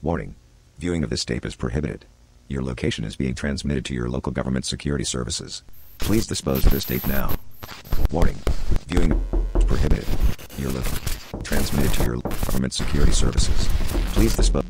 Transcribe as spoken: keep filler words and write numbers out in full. Warning. Viewing of this tape is prohibited. Your location is being transmitted to your local government security services. Please dispose of this tape now. Warning. Viewing is prohibited. Your location transmitted to your government security services. Please dispose.